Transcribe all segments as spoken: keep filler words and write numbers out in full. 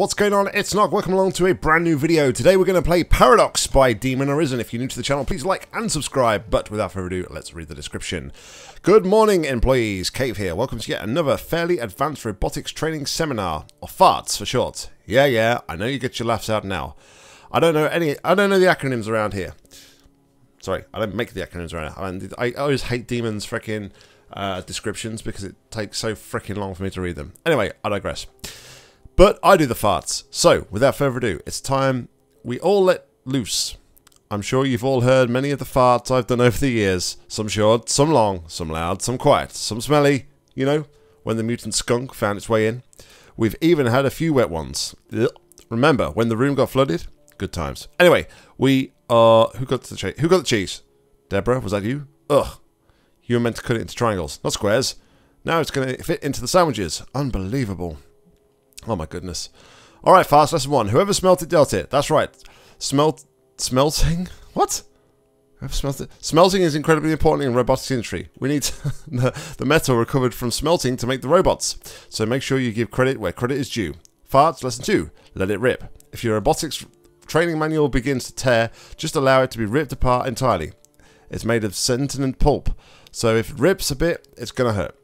What's going on? It's Nock. Welcome along to a brand new video. Today we're going to play Paradox by Demon Arisen. If you're new to the channel, please like and subscribe. But without further ado, let's read the description. Good morning, employees. Cave here. Welcome to yet another fairly advanced robotics training seminar, or farts for short. Yeah, yeah. I know you get your laughs out now. I don't know any. I don't know the acronyms around here. Sorry, I don't make the acronyms around here. I always hate Demon's freaking uh, descriptions because it takes so freaking long for me to read them. Anyway, I digress. But I do the farts. So, without further ado, it's time we all let loose. I'm sure you've all heard many of the farts I've done over the years. Some short, some long, some loud, some quiet, some smelly. You know, when the mutant skunk found its way in. We've even had a few wet ones. Remember, when the room got flooded? Good times. Anyway, we are... Who got the cheese? Who got the cheese? Deborah, was that you? Ugh. You were meant to cut it into triangles, not squares. Now it's going to fit into the sandwiches. Unbelievable. Oh my goodness. Alright, fast lesson one. Whoever smelt it dealt it. That's right. Smelt smelting? What? Whoever smelt it? Smelting is incredibly important in the robotics industry. We need the, the metal recovered from smelting to make the robots. So make sure you give credit where credit is due. Farts, lesson two. Let it rip. If your robotics training manual begins to tear, just allow it to be ripped apart entirely. It's made of sentient pulp. So if it rips a bit, it's gonna hurt.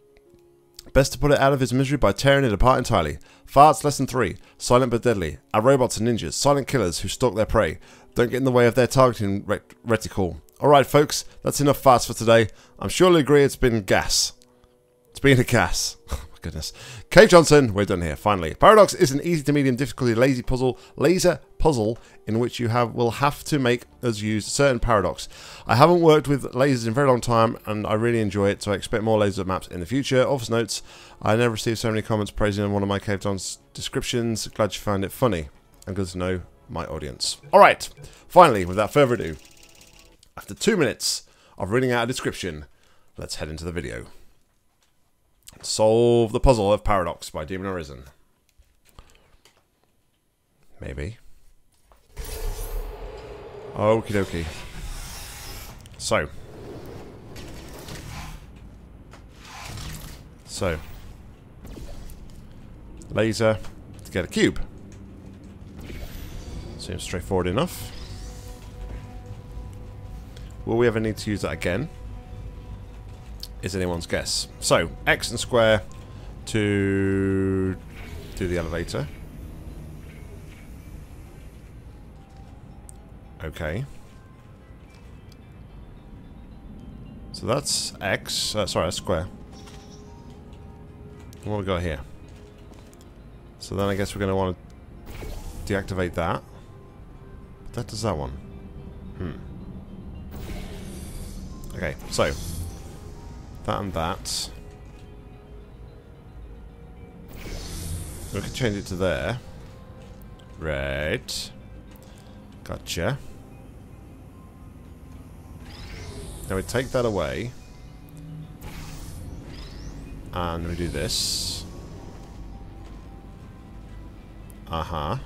Best to put it out of its misery by tearing it apart entirely. Farts lesson three. Silent but deadly. Our robots are ninjas, silent killers who stalk their prey. Don't get in the way of their targeting ret reticle. Alright folks, that's enough farts for today. I'm sure you'll agree it's been gas. It's been a gas. Oh my goodness. Cave Johnson, we're done here, finally. Paradox is an easy to medium difficulty lazy puzzle, laser puzzle in which you have will have to make us use a certain paradox. I haven't worked with lasers in a very long time and I really enjoy it, so I expect more laser maps in the future. Office notes, I never received so many comments praising one of my Cave John's descriptions. Glad you found it funny and good to know my audience. Alright, finally, without further ado, after two minutes of reading out a description, let's head into the video. Solve the puzzle of Paradox by Demon Arisen. Maybe. Okie dokie. So. So. Laser to get a cube. Seems straightforward enough. Will we ever need to use that again? Is anyone's guess. So, X and square to do the elevator. Okay. So that's X. Uh, sorry, that's square. What have we got here? So then I guess we're going to want to deactivate that. That does that one. Hmm. Okay, so... That and that. We can change it to there. Right. Gotcha. Now we take that away. And we do this. Uh-huh.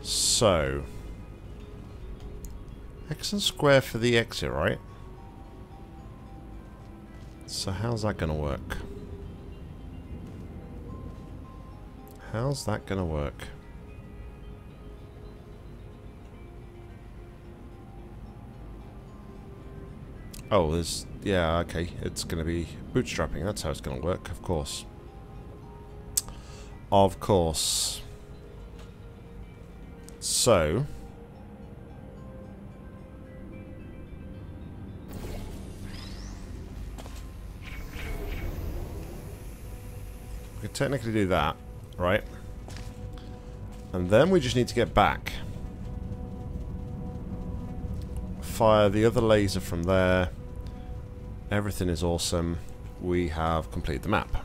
So... X and square for the exit, right? So how's that going to work? How's that going to work? Oh, there's... Yeah, okay. It's going to be bootstrapping. That's how it's going to work, of course. Of course. So... technically do that, right? And then we just need to get back. Fire the other laser from there. Everything is awesome. We have completed the map.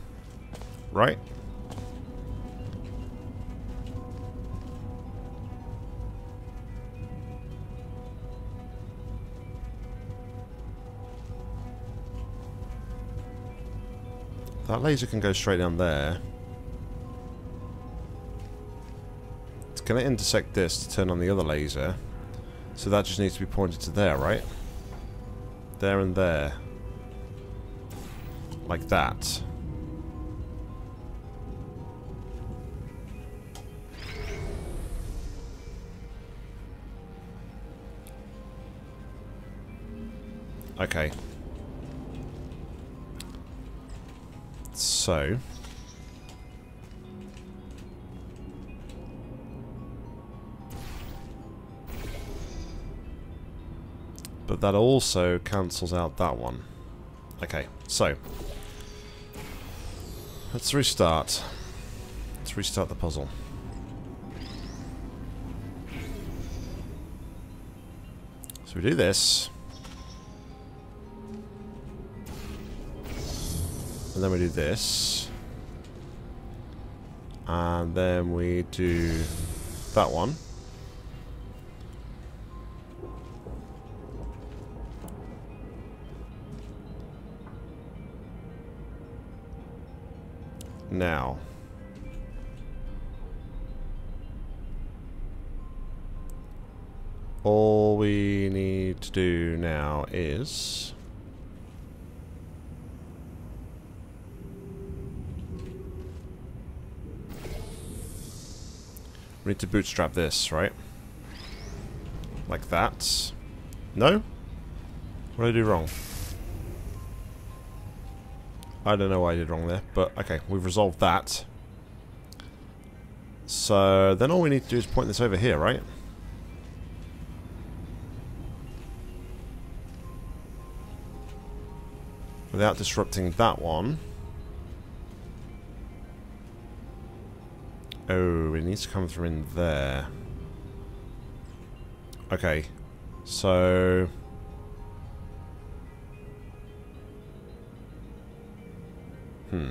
Right? That laser can go straight down there. It's going to intersect this to turn on the other laser. So that just needs to be pointed to there, right? There and there. Like that. Okay. So... but that also cancels out that one. Okay, so... let's restart. Let's restart the puzzle. So we do this. And then we do this. And then we do that one. Now. All we need to do now is... we need to bootstrap this, right? Like that. No? What did I do wrong? I don't know what I did wrong there, but okay, we've resolved that. So then all we need to do is point this over here, right? Without disrupting that one. Oh, it needs to come through in there. Okay, so... Hmm.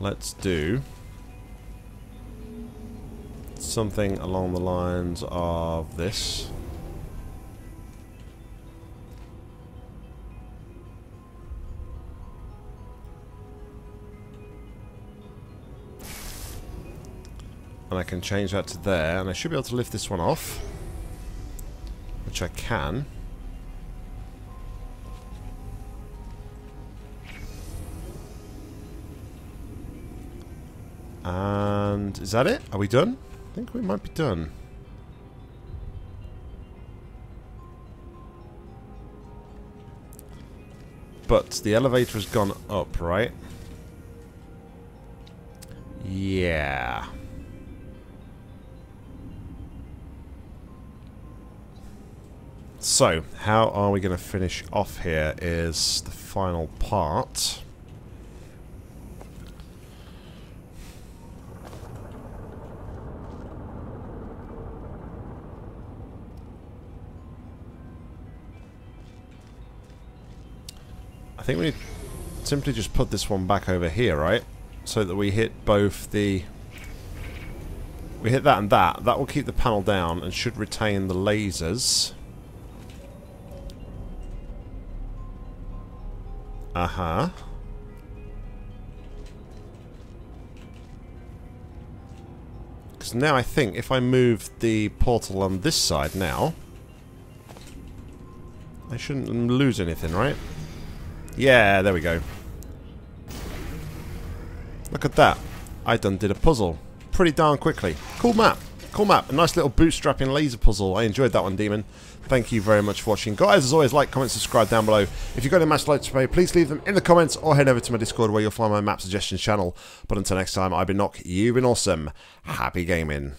Let's do something along the lines of this. And I can change that to there, and I should be able to lift this one off. Which I can. And is that it? Are we done? I think we might be done. But the elevator has gone up, right? Yeah. So, how are we going to finish off here is the final part. I think we need to simply just put this one back over here, right? So that we hit both the... we hit that and that. That will keep the panel down and should retain the lasers. Uh-huh. Because now I think if I move the portal on this side now, I shouldn't lose anything, right? Yeah, there we go. Look at that. I done did a puzzle. Pretty darn quickly. Cool map. Cool map. A nice little bootstrapping laser puzzle. I enjoyed that one, Demon. Thank you very much for watching. Guys, as always, like, comment, subscribe down below. If you've got any maps you'd like to play, please leave them in the comments or head over to my Discord where you'll find my map suggestions channel. But until next time, I've been Nock, you've been awesome. Happy gaming.